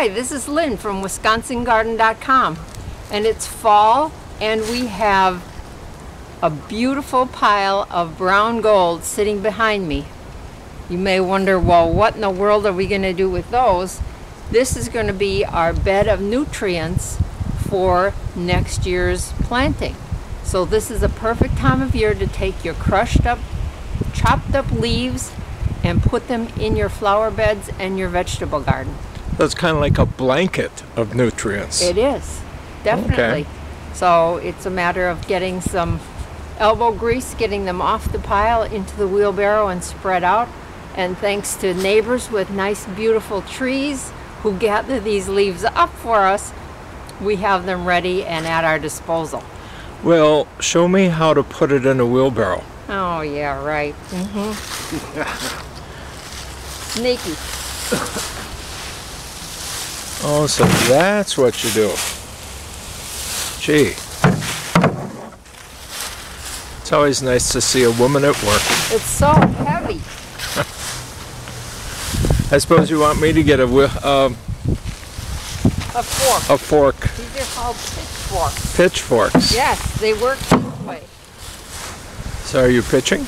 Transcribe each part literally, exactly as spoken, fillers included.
Hi, this is Lynn from Wisconsin Garden dot com, and it's fall and we have a beautiful pile of brown gold sitting behind me. You may wonder, well, what in the world are we going to do with those? This is going to be our bed of nutrients for next year's planting. So this is a perfect time of year to take your crushed up, chopped up leaves and put them in your flower beds and your vegetable garden. That's kind of like a blanket of nutrients. It is, definitely. Okay. So it's a matter of getting some elbow grease, getting them off the pile into the wheelbarrow and spread out. And thanks to neighbors with nice, beautiful trees who gather these leaves up for us, we have them ready and at our disposal. Well, show me how to put it in a wheelbarrow. Oh, yeah, right. Mm-hmm. Sneaky. Oh, so that's what you do. Gee. It's always nice to see a woman at work. It's so heavy. I suppose you want me to get a... Uh, a fork. A fork. These are called pitchforks. Pitchforks. Yes, they work this way. So are you pitching?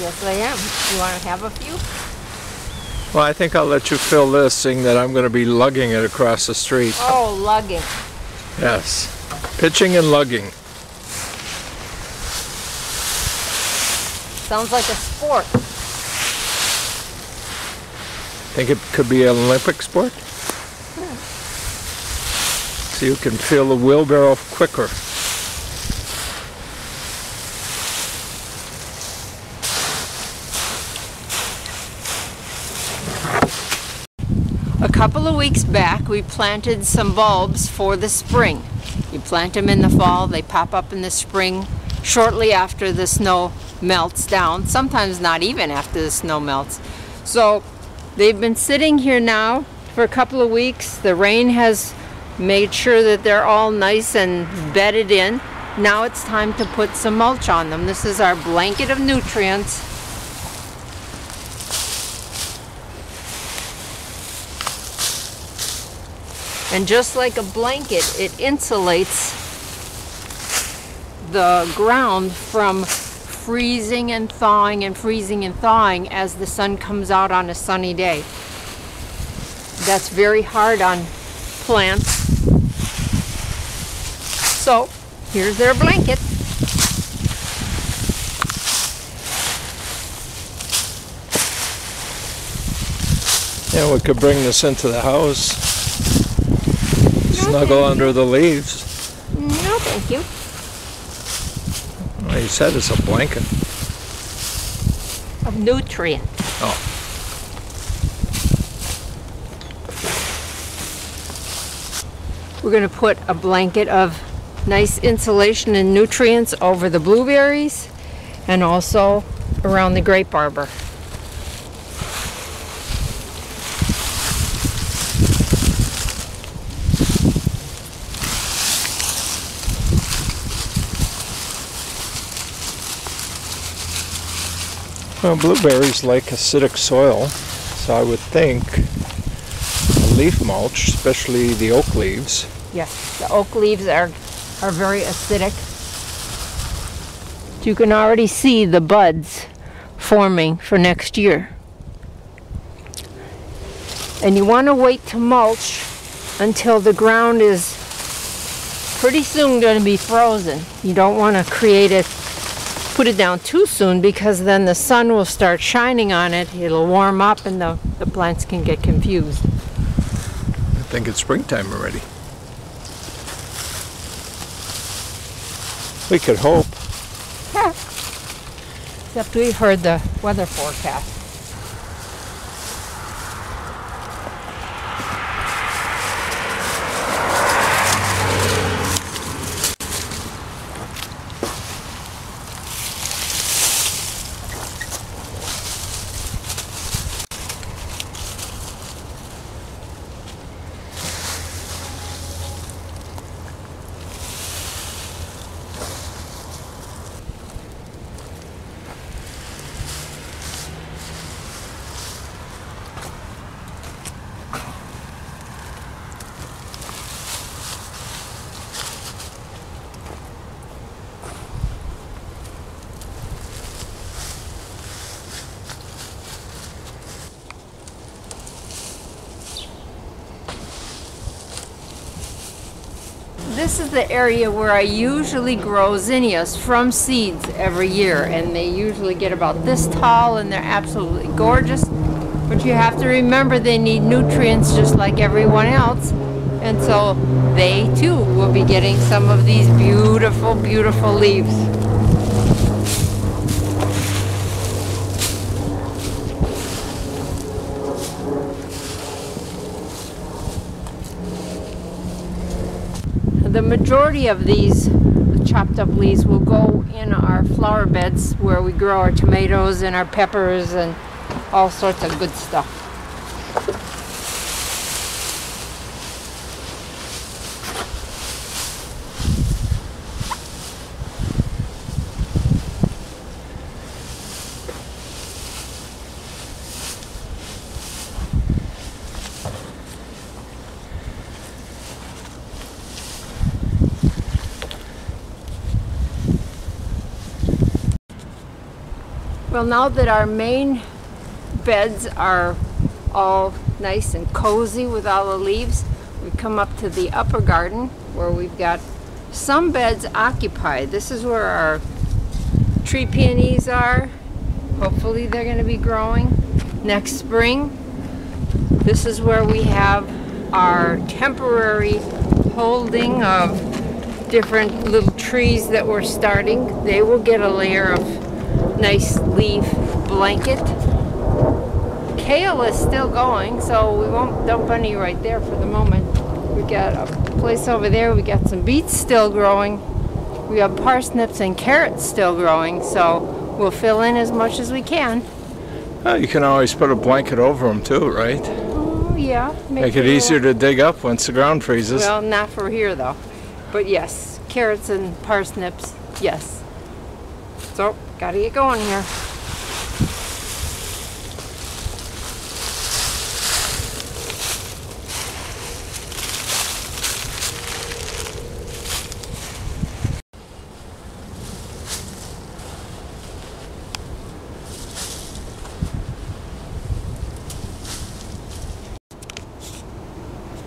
Yes, I am. You want to have a few? Well, I think I'll let you fill this, seeing that I'm going to be lugging it across the street. Oh, lugging. Yes. Pitching and lugging. Sounds like a sport. Think it could be an Olympic sport? Hmm. So you can fill the wheelbarrow quicker. A couple of weeks back, we planted some bulbs for the spring. You plant them in the fall, they pop up in the spring shortly after the snow melts down, sometimes not even after the snow melts. So they've been sitting here now for a couple of weeks. The rain has made sure that they're all nice and bedded in. Now it's time to put some mulch on them. This is our blanket of nutrients. And just like a blanket, it insulates the ground from freezing and thawing and freezing and thawing as the sun comes out on a sunny day. That's very hard on plants. So here's their blanket. Yeah, we could bring this into the house. Snuggle under the leaves. No, thank you. Well, you said it's a blanket. Of nutrient. Oh. We're going to put a blanket of nice insulation and nutrients over the blueberries and also around the grape arbor. Well, blueberries like acidic soil, so I would think leaf mulch, especially the oak leaves. Yes, the oak leaves are, are very acidic. You can already see the buds forming for next year. And you want to wait to mulch until the ground is pretty soon going to be frozen. You don't want to create a put it down too soon, because then the sun will start shining on it, it'll warm up, and the, the plants can get confused. I think it's springtime already. We could hope. Yeah. Except we heard the weather forecast. this is the area where I usually grow zinnias from seeds every year, and they usually get about this tall, and they're absolutely gorgeous. But you have to remember they need nutrients just like everyone else, and so they too will be getting some of these beautiful, beautiful leaves. The majority of these chopped up leaves will go in our flower beds where we grow our tomatoes and our peppers and all sorts of good stuff. Well, now that our main beds are all nice and cozy with all the leaves, we come up to the upper garden where we've got some beds occupied. This is where our tree peonies are. Hopefully they're going to be growing next spring. This is where we have our temporary holding of different little trees that we're starting. They will get a layer of nice leaf blanket. Kale is still going, so we won't dump any right there for the moment. We got a place over there. We got some beets still growing. We have parsnips and carrots still growing, so we'll fill in as much as we can. Well, you can always put a blanket over them too, right? Oh yeah. Make, make it, it easier to dig up once the ground freezes. Well, not for here though. But yes, carrots and parsnips, yes. So. Gotta get going here.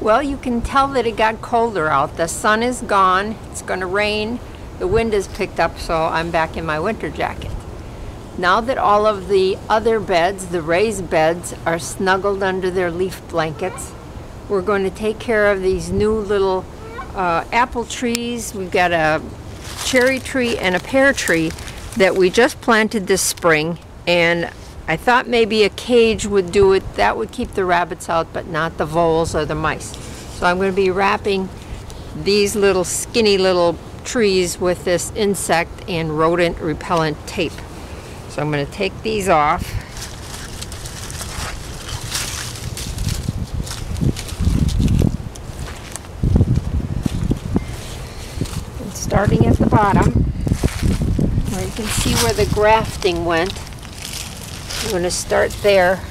Well, you can tell that it got colder out. The sun is gone, it's gonna rain. The wind has picked up, so I'm back in my winter jacket. Now that all of the other beds, the raised beds, are snuggled under their leaf blankets, we're going to take care of these new little uh, apple trees. We've got a cherry tree and a pear tree that we just planted this spring, and I thought maybe a cage would do it. That would keep the rabbits out, but not the voles or the mice. So I'm going to be wrapping these little skinny little trees with this insect and rodent repellent tape. So I'm going to take these off. And starting at the bottom, where you can see where the grafting went, I'm going to start there.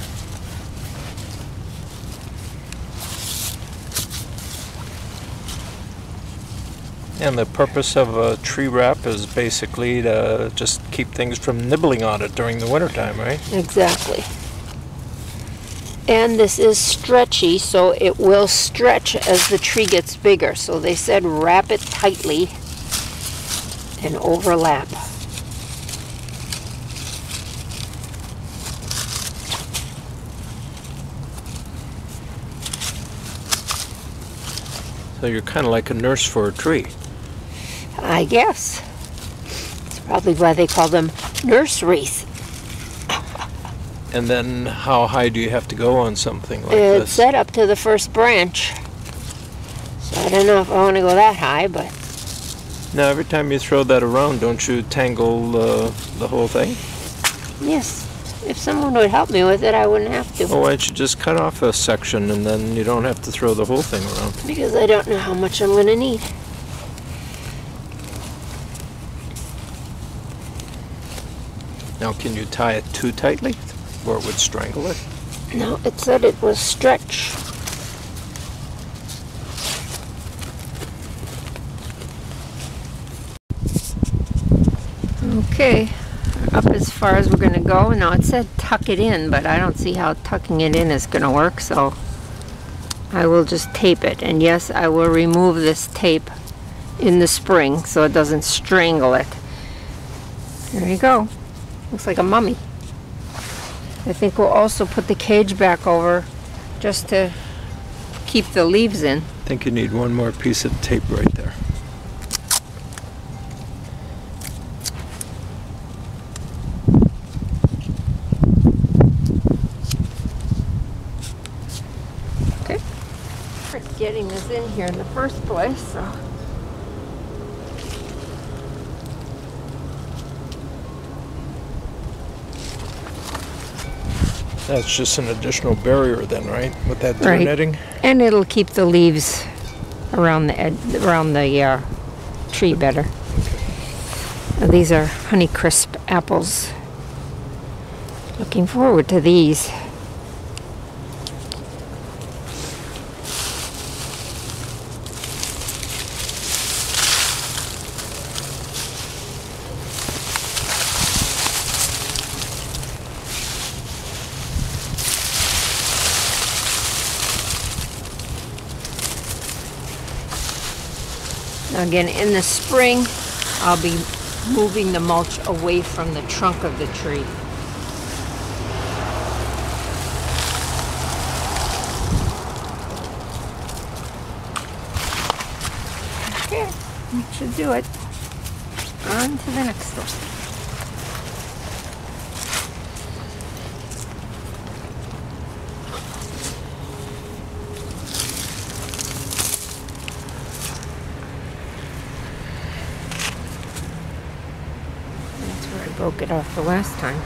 And the purpose of a tree wrap is basically to just keep things from nibbling on it during the wintertime, right? Exactly. And this is stretchy, so it will stretch as the tree gets bigger. So they said wrap it tightly and overlap. So you're kind of like a nurse for a tree. I guess. That's probably why they call them nurseries. And then how high do you have to go on something like it's this? It's set up to the first branch. So I don't know if I want to go that high, but... Now every time you throw that around, don't you tangle uh, the whole thing? Yes. If someone would help me with it, I wouldn't have to. Well, why don't you just cut off a section and then you don't have to throw the whole thing around? Because I don't know how much I'm going to need. Now, can you tie it too tightly, or it would strangle it? No, it said it was stretch. Okay, up as far as we're going to go. Now, it said tuck it in, but I don't see how tucking it in is going to work, so I will just tape it. And yes, I will remove this tape in the spring so it doesn't strangle it. There you go. Looks like a mummy. I think we'll also put the cage back over just to keep the leaves in. I think you need one more piece of tape right there. Okay. Getting this in here in the first place, so. That's just an additional barrier then, right? With that through right. netting? And it'll keep the leaves around the ed around the uh, tree better. Okay. These are Honeycrisp apples. Looking forward to these. Again, in the spring, I'll be moving the mulch away from the trunk of the tree. Okay, that should do it. On to the next one. Broke it off the last time.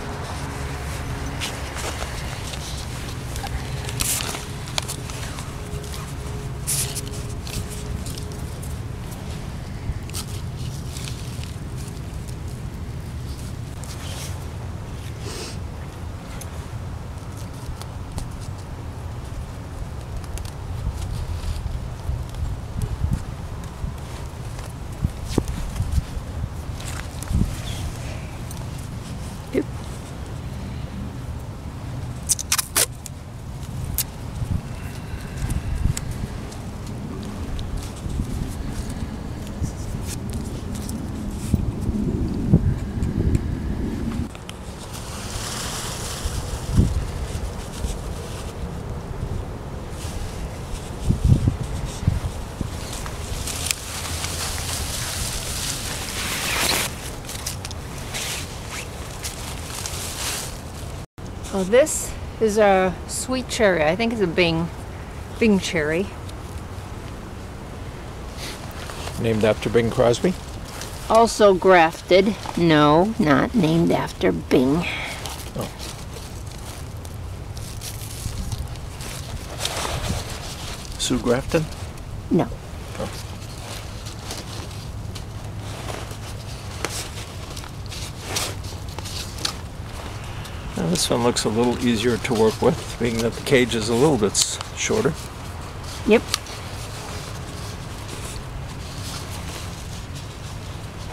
Well, this is a sweet cherry. I think it's a Bing, Bing cherry. Named after Bing Crosby? Also grafted. No, not named after Bing. Oh. Sue Grafton? No. Oh. Now this one looks a little easier to work with, being that the cage is a little bit shorter. Yep.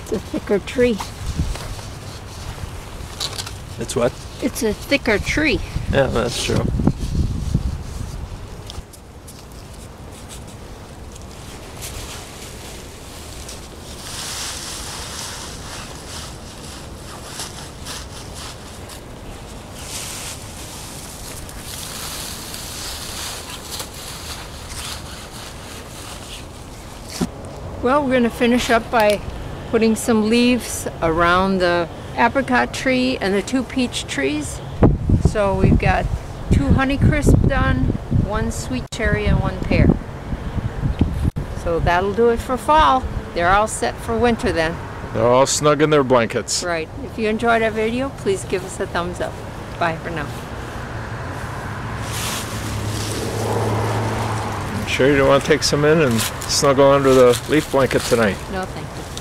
It's a thicker tree. It's what? It's a thicker tree. Yeah, that's true. Well, we're going to finish up by putting some leaves around the apricot tree and the two peach trees. So we've got two Honeycrisp done, one sweet cherry, and one pear. So that'll do it for fall. They're all set for winter then. They're all snug in their blankets. Right. If you enjoyed our video, please give us a thumbs up. Bye for now. Sure you don't want to take some in and snuggle under the leaf blanket tonight? No, thank you.